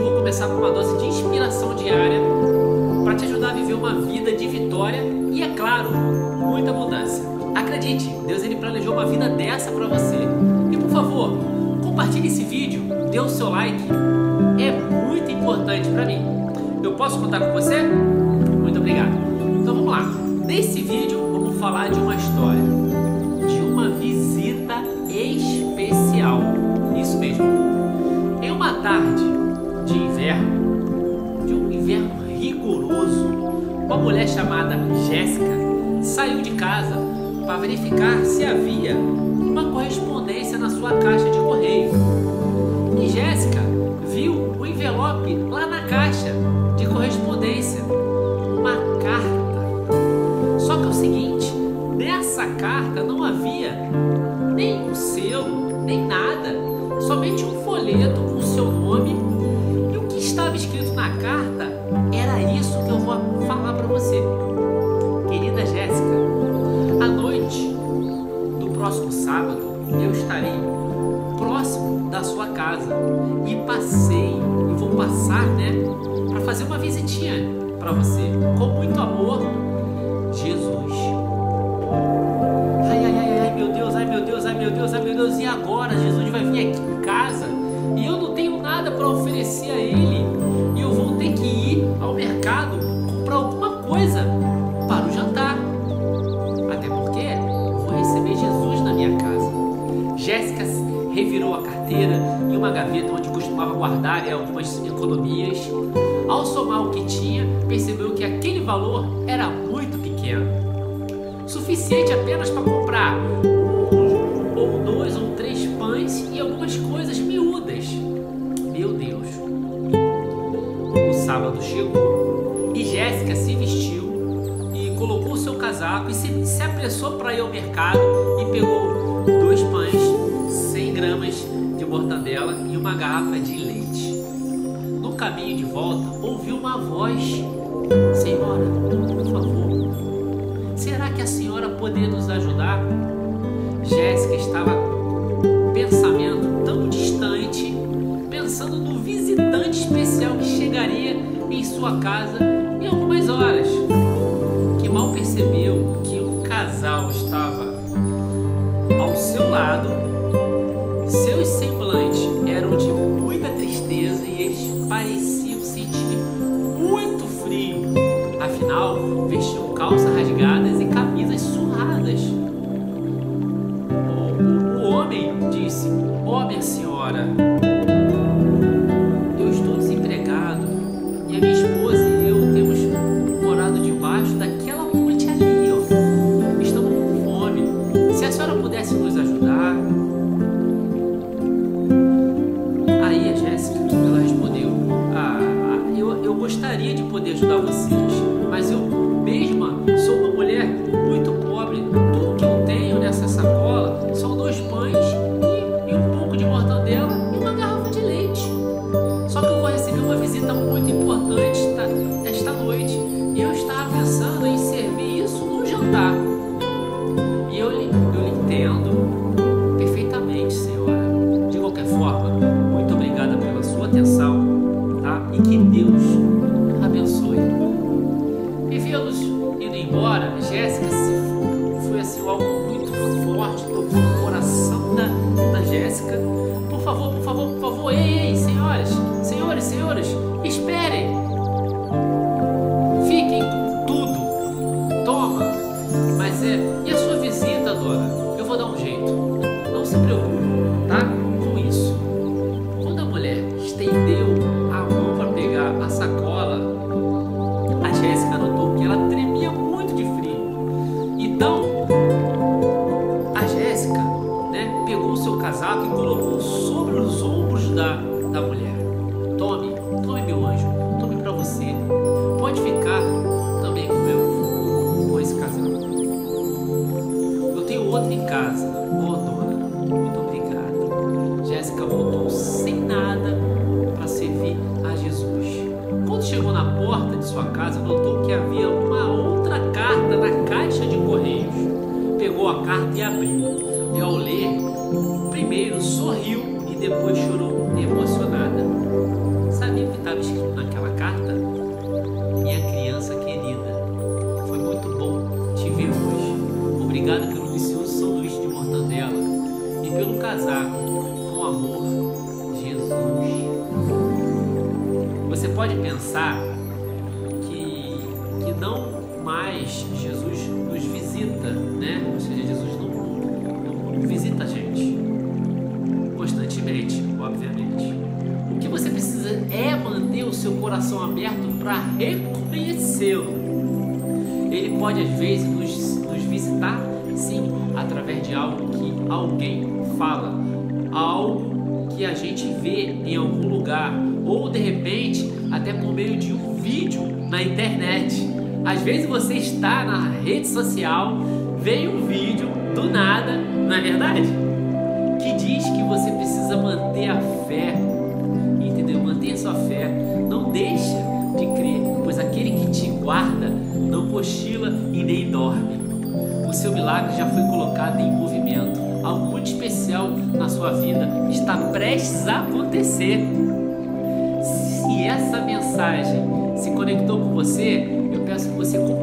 eu vou começar com uma dose de inspiração diária para te ajudar a viver uma vida de vitória e, é claro, muita abundância. Acredite, Deus ele planejou uma vida dessa para você. E por favor, compartilhe esse vídeo, dê o seu like, é muito importante para mim. Eu posso contar com você? Muito obrigado. Então vamos lá. Nesse vídeo vamos falar de uma história, de uma visita especial. Isso mesmo. Em uma tarde de inverno, de um inverno rigoroso, uma mulher chamada Jéssica saiu de casa para verificar se havia uma correspondência na sua caixa de correio. E Jéssica viu um envelope lá na caixa de correspondência, uma carta. Só que é o seguinte, nessa carta não havia nem um selo, nem nada. Somente um folheto com seu nome, e o que estava escrito na carta era isso que eu vou falar para você. Querida Jéssica, à noite do próximo sábado eu estarei próximo da sua casa e vou passar, né, para fazer uma visitinha para você. Com muito amor, Jesus. Ai meu Deus, e agora Jesus vai vir aqui em casa e eu não tenho nada para oferecer a Ele e eu vou ter que ir ao mercado comprar alguma coisa para o jantar, até porque eu vou receber Jesus na minha casa. Jéssica revirou a carteira e uma gaveta onde costumava guardar algumas economias. Ao somar o que tinha, percebeu que aquele valor era muito pequeno, suficiente apenas para comprar ou 2 ou 3 pães e algumas coisas miúdas. Meu Deus! O sábado chegou e Jéssica se vestiu e colocou seu casaco e se apressou para ir ao mercado e pegou 2 pães, 100 gramas de mortadela e uma garrafa de leite. No caminho de volta, ouviu uma voz: Senhora, por favor, será que a senhora poderia nos ajudar? Jéssica estava com um pensamento tão distante, pensando no visitante especial que chegaria em sua casa em algumas horas, que mal percebeu que um casal estava ao seu lado. Seus semblantes eram de muita tristeza e eles pareciam sentir muito frio. Afinal, vestiam calças rasgadas e camisas surradas. Disse: Ó, minha senhora, eu estou desempregado e a minha esposa e eu temos morado debaixo daquela ponte ali, ó. Estamos com fome. Se a senhora pudesse nos ajudar. Aí a Jéssica, ela respondeu: eu gostaria de poder ajudar vocês, mas eu mesma sou uma mulher muito pobre. Tudo que eu tenho nessa sacola são 2 pães e um pouco de mortadela e uma garrafa de leite. Só que eu vou receber uma visita muito importante esta noite e eu estava pensando em servir isso no jantar. E eu entendo perfeitamente, senhora. De qualquer forma, muito obrigada pela sua atenção, tá? E que Deus abençoe. E vê-los indo embora, Jéssica foi assim algo muito forte, tocou no coração da Jéssica. Por favor, por favor, por favor, ei, senhoras, esperem, fiquem com tudo, toma, mas e a sua visita, dona? Eu vou dar um jeito, não se preocupe, tá? Com isso, quando a mulher estendeu a mão para pegar a sacola, a Jéssica notou que ela tremia muito de frio. Então pegou o seu casaco e colocou sobre os ombros da mulher. Tome meu anjo, tome para você. Pode ficar também com esse casaco. Eu tenho outro em casa. Oh, dona, muito obrigada. Jéssica voltou sem nada para servir a Jesus. Quando chegou na porta de sua casa, notou que havia uma outra carta na caixa de correios. Pegou a carta e abriu. E ao ler, primeiro sorriu e depois chorou emocionada. Sabia que escrito naquela carta? Minha criança querida, foi muito bom te ver hoje. Obrigado pelo delicioso sanduíche de mortadela e pelo casaco. Com amor, Jesus. Você pode pensar que não mais Jesus nos visita, né? Ou seja, Jesus não visita a gente constantemente, obviamente. O que você precisa é manter o seu coração aberto para reconhecê-lo. Ele pode, às vezes, nos visitar, sim, através de algo que alguém fala, algo que a gente vê em algum lugar, ou de repente, até por meio de um vídeo na internet. Às vezes você está na rede social, vem um vídeo do nada, não é verdade? Que diz que você precisa manter a fé, entendeu? Mantenha sua fé, não deixa de crer, pois aquele que te guarda não cochila e nem dorme. O seu milagre já foi colocado em movimento. Algo muito especial na sua vida está prestes a acontecer. Se essa mensagem se conectou com você, eu peço que você compartilhe.